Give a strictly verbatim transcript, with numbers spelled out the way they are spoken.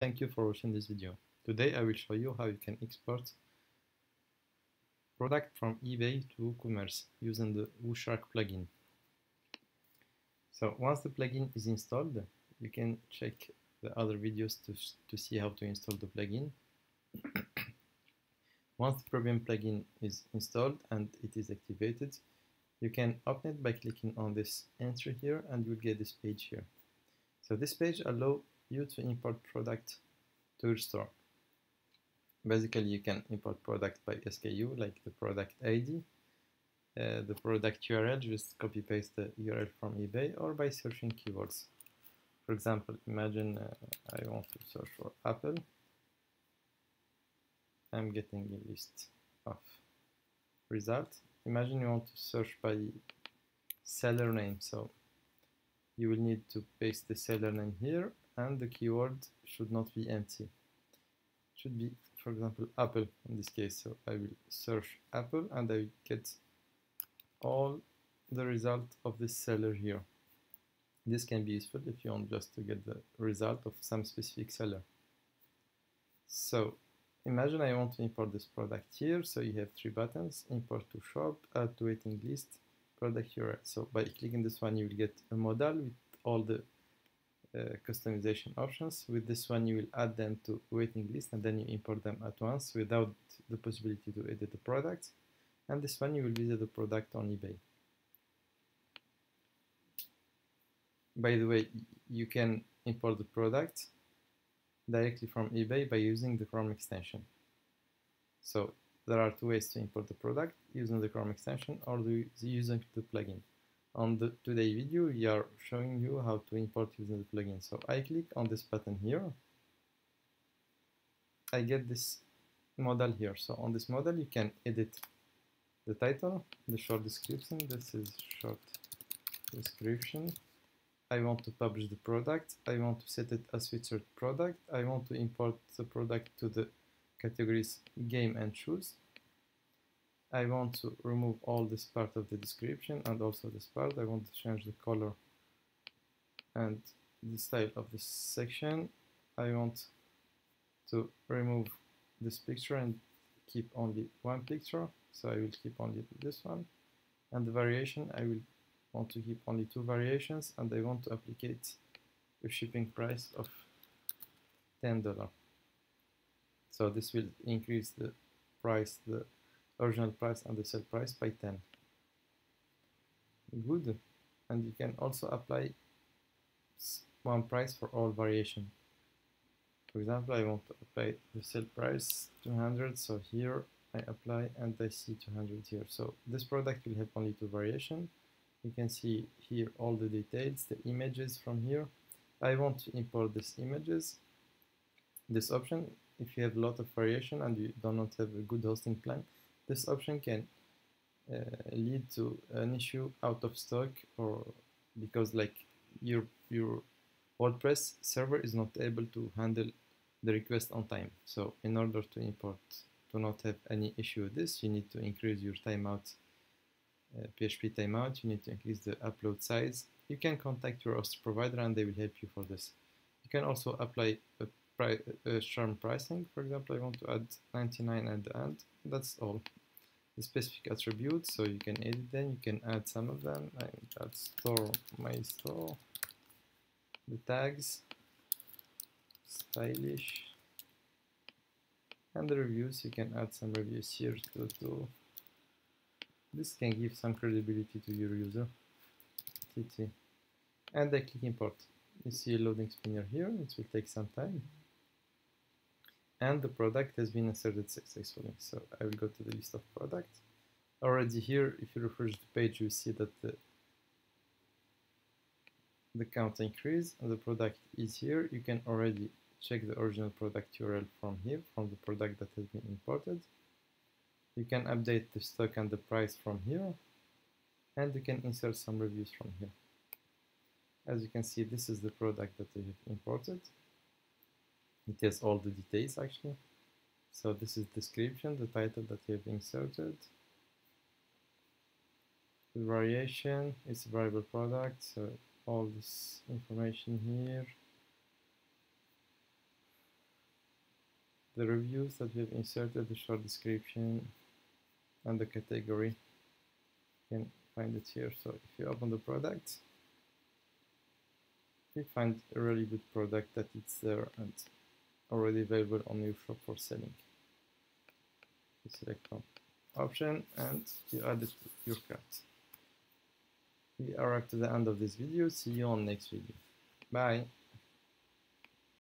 Thank you for watching this video. Today I will show you how you can export product from eBay to WooCommerce using the WooShark plugin. So once the plugin is installed, you can check the other videos to, to see how to install the plugin. Once the Problem plugin is installed and it is activated, you can open it by clicking on this entry here and you'll get this page here. So this page allows you to import product to your store. Basically, you can import product by S K U, like the product I D, uh, the product U R L, just copy paste the U R L from eBay, or by searching keywords. For example, imagine uh, I want to search for Apple. I'm getting a list of results. Imagine you want to search by seller name, so you will need to paste the seller name here, and the keyword should not be empty. It should be, for example, Apple in this case. So I will search Apple and I will get all the result of this seller here. This can be useful if you want just to get the result of some specific seller. So imagine I want to import this product here. So you have three buttons: import to shop, add to waiting list, product U R L. So by clicking this one, you will get a modal with all the Uh, customization options. With this one you will add them to waiting list and then you import them at once without the possibility to edit the product, and this one you will visit the product on eBay. By the way, you can import the product directly from eBay by using the Chrome extension. So there are two ways to import the product: using the Chrome extension or the, using the plugin. On the today video, we are showing you how to import using the plugin. So I click on this button here. I get this modal here. So on this modal, you can edit the title, the short description. This is short description. I want to publish the product. I want to set it as featured product. I want to import the product to the categories game and shoes. I want to remove all this part of the description and also this part. I want to change the color and the style of this section. I want to remove this picture and keep only one picture. So I will keep only this one. And the variation, I will want to keep only two variations, and I want to applicate a shipping price of ten dollars. So this will increase the price, the original price and the sell price by ten. Good. And you can also apply one price for all variation. For example, I want to apply the sell price two hundred, so here I apply and I see two hundred here. So this product will have only two variation. You can see here all the details, the images from here. I want to import these images, this option. If you have a lot of variation and you do not have a good hosting plan, this option can uh, lead to an issue out of stock, or because like your your WordPress server is not able to handle the request on time. So in order to import, to not have any issue with this, you need to increase your timeout, uh, P H P timeout. You need to increase the upload size. You can contact your host provider and they will help you for this. You can also apply a Price, uh, charm pricing. For example, I want to add ninety-nine at the end. That's all. The specific attributes, so you can edit them, you can add some of them. I add store, my store, the tags, stylish, and the reviews. You can add some reviews here too. too. This can give some credibility to your user. T T. And I click import. You see a loading spinner here. It will take some time. And the product has been inserted successfully. So I will go to the list of products. Already here, if you refresh the page, you see that the, the count increased and the product is here. You can already check the original product U R L from here, from the product that has been imported. You can update the stock and the price from here. And you can insert some reviews from here. As you can see, this is the product that I have imported. It has all the details actually. So this is description, the title that you have inserted. The variation, it's a variable product, so all this information here. the reviews that we have inserted, the short description and the category. You can find it here. So if you open the product, you find a really good product that it's there and already available on your shop for selling. You select from option and you add it to your cart. We are at the end of this video. See you on next video. Bye.